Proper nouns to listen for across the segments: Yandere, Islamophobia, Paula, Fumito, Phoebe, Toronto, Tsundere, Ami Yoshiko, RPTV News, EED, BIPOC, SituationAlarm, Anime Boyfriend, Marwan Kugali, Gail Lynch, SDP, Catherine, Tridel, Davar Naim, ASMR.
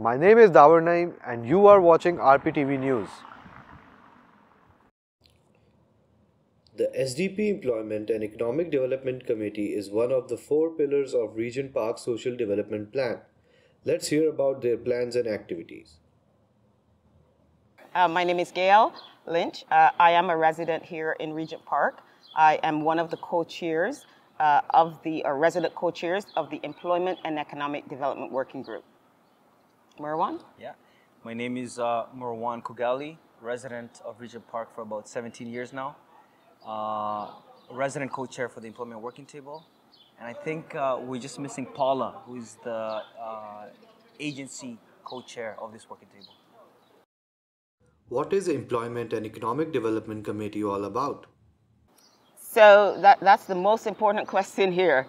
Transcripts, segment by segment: My name is Davar Naim and you are watching RPTV News. The SDP Employment and Economic Development Committee is one of the four pillars of Region Park's Social Development Plan. Let's hear about their plans and activities. My name is Gail Lynch. I am a resident here in Regent Park. I am one of the co-chairs of the resident co-chairs of the Employment and Economic Development Working Group. Marwan? Yeah. My name is Marwan Kugali, resident of Regent Park for about 17 years now, resident co-chair for the Employment Working Table. And I think we're just missing Paula, who is the agency co-chair of this working table. What is the Employment and Economic Development Committee all about? So that's the most important question here.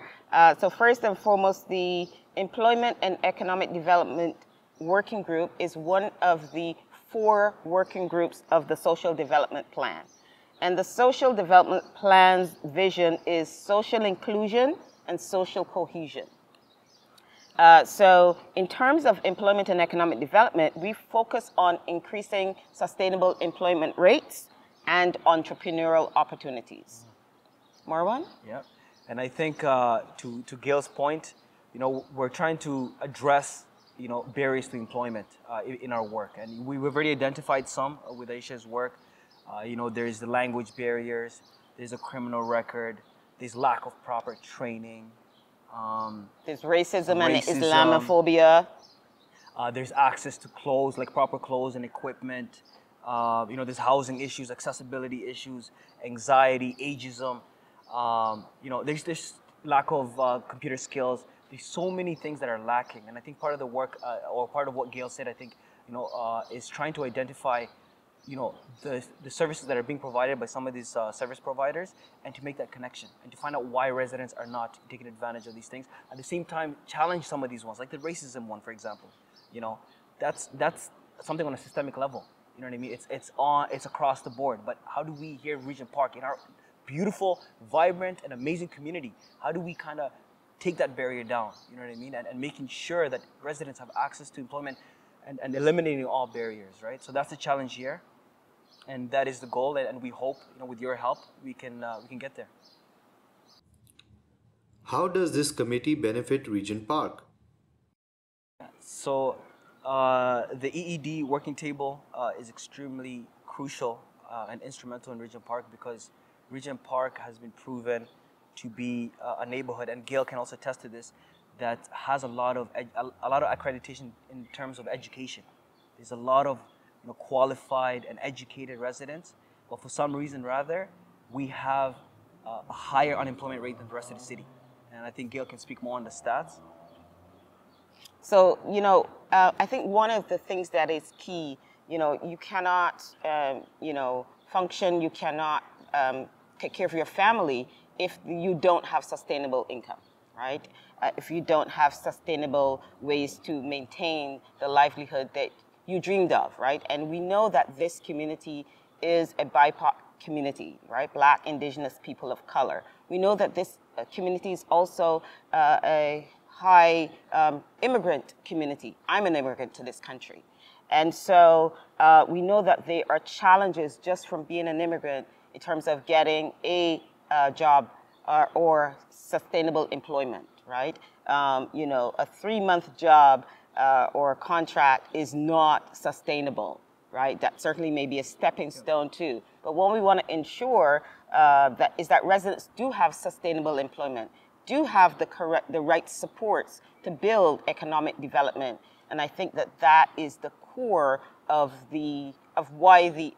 So first and foremost, the Employment and Economic Development Working Group is one of the four working groups of the Social Development Plan. And the Social Development Plan's vision is social inclusion and social cohesion. So in terms of employment and economic development, we focus on increasing sustainable employment rates and entrepreneurial opportunities. Marwan? Yeah, and I think to Gail's point, you know, we're trying to address, you know, barriers to employment in our work. And we've already identified some with Aisha's work. You know, there's the language barriers, there's a criminal record, there's lack of proper training. There's racism and Islamophobia. There's access to clothes, like proper clothes and equipment. You know, there's housing issues, accessibility issues, anxiety, ageism. You know, there's this lack of computer skills. There's so many things that are lacking. And I think part of the work, or part of what Gail said, I think, you know, is trying to identify, you know, the services that are being provided by some of these service providers, and to make that connection and to find out why residents are not taking advantage of these things. At the same time, challenge some of these ones, like the racism one, for example. You know, that's something on a systemic level. You know what I mean? It's across the board. But how do we here in Regent Park, in our beautiful, vibrant, and amazing community, how do we kind of take that barrier down? You know what I mean? And making sure that residents have access to employment and eliminating all barriers, right? So that's the challenge here. And that is the goal, and we hope, you know, with your help, we can get there. How does this committee benefit Regent Park? So the EED working table is extremely crucial and instrumental in Regent Park, because Regent Park has been proven to be a neighborhood, and Gail can also attest to this, that has a lot of accreditation in terms of education. There's a lot of, you know, qualified and educated residents, but for some reason rather, we have a higher unemployment rate than the rest of the city. And I think Gail can speak more on the stats. So, you know, I think one of the things that is key, you know, you cannot, you know, function, you cannot take care of your family if you don't have sustainable income, right? If you don't have sustainable ways to maintain the livelihood that you dreamed of, right? And we know that this community is a BIPOC community, right? Black, Indigenous, people of color. We know that this community is also a high immigrant community. I'm an immigrant to this country. And so we know that there are challenges just from being an immigrant in terms of getting a job or sustainable employment, right? You know, a 3-month job or a contract is not sustainable, right? That certainly may be a stepping stone too. But what we want to ensure is that residents do have sustainable employment, do have the right supports to build economic development. And I think that that is the core of why the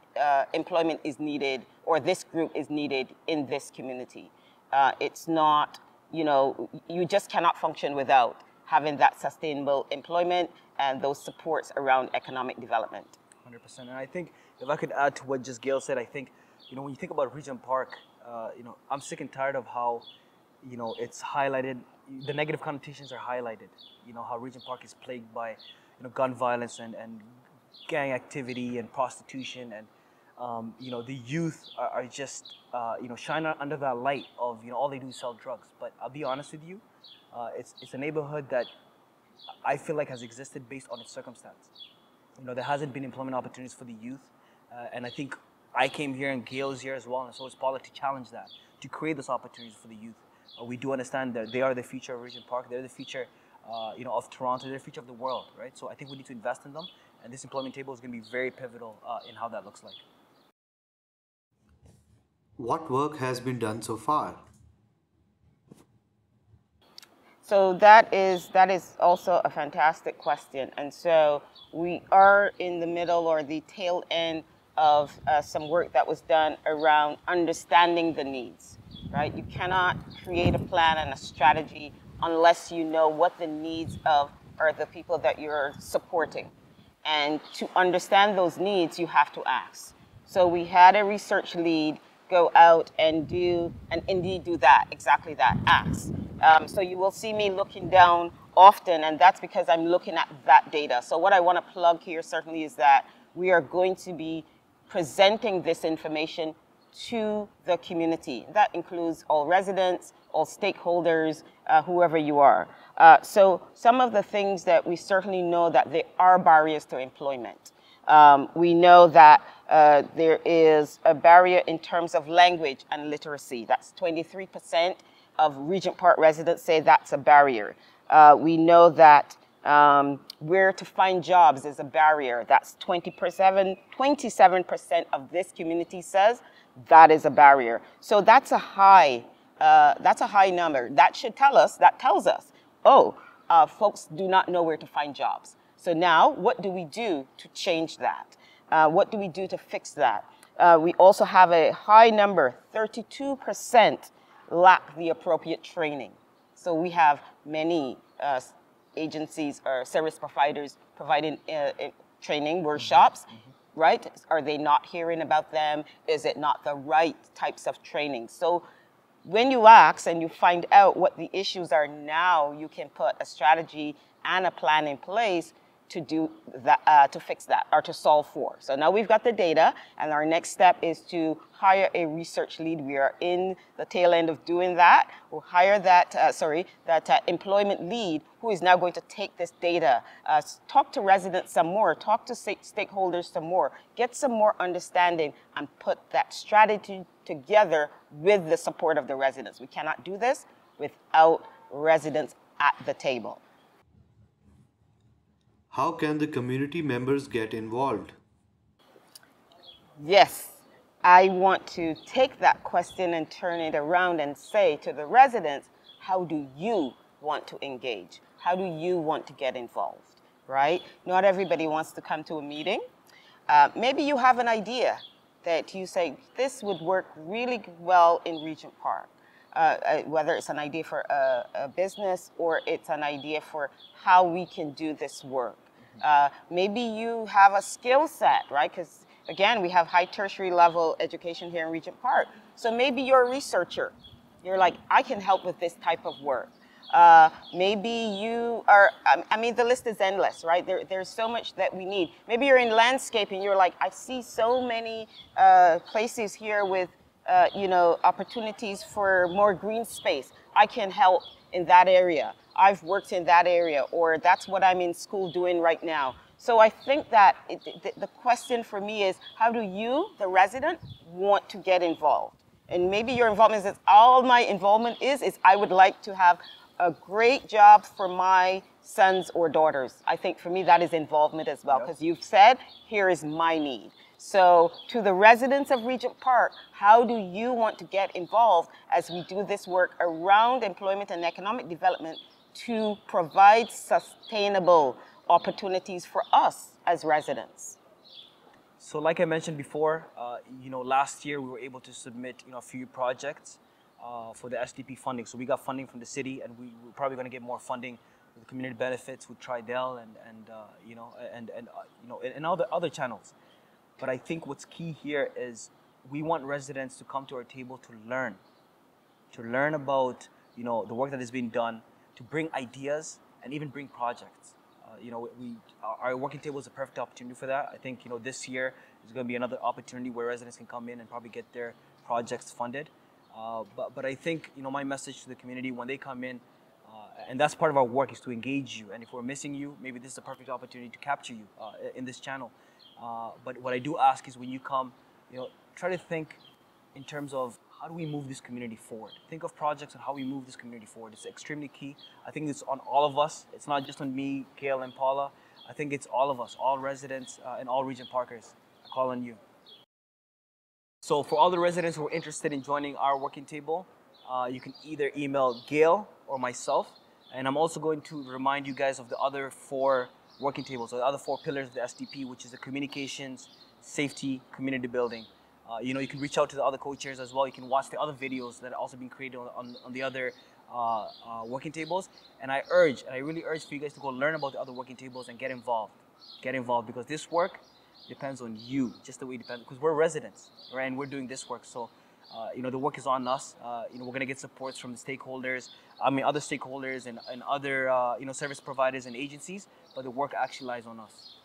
employment is needed, or this group is needed in this community. It's not, you know, you just cannot function without having that sustainable employment and those supports around economic development. 100%. And I think, if I could add to what just Gail said, I think, you know, when you think about Regent Park, you know, I'm sick and tired of how, you know, it's highlighted, the negative connotations are highlighted. You know, how Regent Park is plagued by, you know, gun violence and gang activity and prostitution, and, you know, the youth are just, you know, shine under that light of, you know, all they do is sell drugs. But I'll be honest with you, it's a neighborhood that I feel like has existed based on its circumstance. You know, there hasn't been employment opportunities for the youth. And I think I came here and Gail's here as well, and so is Paula, to challenge that, to create those opportunities for the youth. We do understand that they are the future of Regent Park. They're the future you know, of Toronto. They're the future of the world, right? So I think we need to invest in them. And this employment table is going to be very pivotal in how that looks like. What work has been done so far? So that is also a fantastic question. And so we are in the middle or the tail end of some work that was done around understanding the needs, right? You cannot create a plan and a strategy unless you know what the needs of are the people that you're supporting. And to understand those needs, you have to ask. So we had a research lead go out and indeed do that, exactly that, ask. So you will see me looking down often, and that's because I'm looking at that data. So what I want to plug here certainly is that we are going to be presenting this information to the community. That includes all residents, all stakeholders, whoever you are. So some of the things that we certainly know that there are barriers to employment. We know that there is a barrier in terms of language and literacy. That's 23%. Of Regent Park residents say that's a barrier. We know that where to find jobs is a barrier. That's 27% of this community says that is a barrier. So that's a high number. That should tell us, that tells us, oh, folks do not know where to find jobs. So now what do we do to change that? What do we do to fix that? We also have a high number, 32%. Lack the appropriate training. So we have many agencies or service providers providing training workshops, mm-hmm. right? Are they not hearing about them? Is it not the right types of training? So when you ask and you find out what the issues are now, you can put a strategy and a plan in place to do that, to fix that or to solve for. So now we've got the data, and our next step is to hire a research lead. We are in the tail end of doing that. We'll hire that, employment lead who is now going to take this data, talk to residents some more, talk to stakeholders some more, get some more understanding, and put that strategy together with the support of the residents. We cannot do this without residents at the table. How can the community members get involved? Yes, I want to take that question and turn it around and say to the residents, how do you want to engage? How do you want to get involved, right? Not everybody wants to come to a meeting. Maybe you have an idea that you say, this would work really well in Regent Park. Whether it's an idea for a business or it's an idea for how we can do this work. Maybe you have a skill set, right? Because again, we have high tertiary level education here in Regent Park. So maybe you're a researcher. You're like, I can help with this type of work. Maybe you are, I mean, the list is endless, right? There's so much that we need. Maybe you're in landscaping. You're like, I see so many places here with you know, opportunities for more green space. I can help in that area. I've worked in that area, or that's what I'm in school doing right now. So I think that the question for me is, how do you, the resident, want to get involved? And maybe your involvement is, all my involvement is I would like to have a great job for my sons or daughters. I think for me that is involvement as well, because you've said, here is my need. So to the residents of Regent Park, how do you want to get involved as we do this work around employment and economic development to provide sustainable opportunities for us as residents? So like I mentioned before, you know, last year we were able to submit, you know, a few projects for the SDP funding. So we got funding from the city, and we're probably going to get more funding with community benefits, with Tridel, and other channels. But I think what's key here is we want residents to come to our table to learn about, you know, the work that is being done, to bring ideas and even bring projects. You know, our working table is a perfect opportunity for that. I think, you know, this year is going to be another opportunity where residents can come in and probably get their projects funded. But I think, you know, my message to the community when they come in and that's part of our work, is to engage you. And if we're missing you, maybe this is a perfect opportunity to capture you in this channel. But what I do ask is, when you come, try to think in terms of how do we move this community forward. Think of projects and how we move this community forward. It's extremely key. I think it's on all of us. It's not just on me, Gail, and Paula. I think it's all of us, all residents and all Regent Parkers. I call on you. So for all the residents who are interested in joining our working table, you can either email Gail or myself. And I'm also going to remind you guys of the other 4 working tables, or the other 4 pillars of the SDP, which is the communications, safety, community building. You can reach out to the other co-chairs as well. You can watch the other videos that are also being created on the other working tables. And I really urge for you guys to go learn about the other working tables and get involved. Get involved, because this work depends on you, just the way it depends, because we're residents, right? And we're doing this work. So, the work is on us. We're going to get supports from the stakeholders, other stakeholders and other, service providers and agencies, but the work actually lies on us.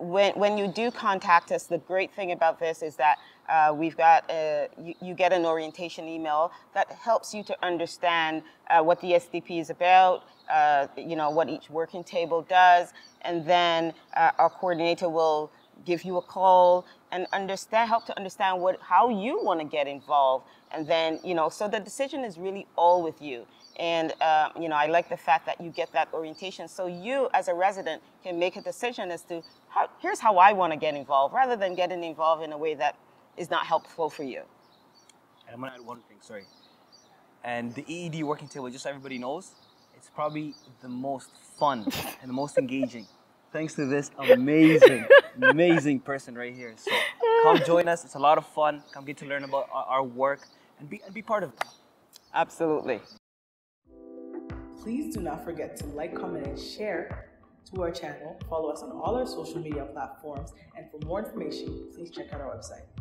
When you do contact us, the great thing about this is that we've got you get an orientation email that helps you to understand what the SDP is about, what each working table does, and then our coordinator will give you a call and help to understand how you want to get involved, and then so the decision is really all with you. And I like the fact that you get that orientation, so you as a resident can make a decision as to here's how I want to get involved, rather than getting involved in a way that is not helpful for you. And I'm going to add one thing, sorry. And the EED working table, just so everybody knows, it's probably the most fun and the most engaging, thanks to this amazing, amazing person right here. So come join us. It's a lot of fun. Come get to learn about our work and be part of it. Absolutely. Please do not forget to like, comment, and share to our channel. Follow us on all our social media platforms. And for more information, please check out our website.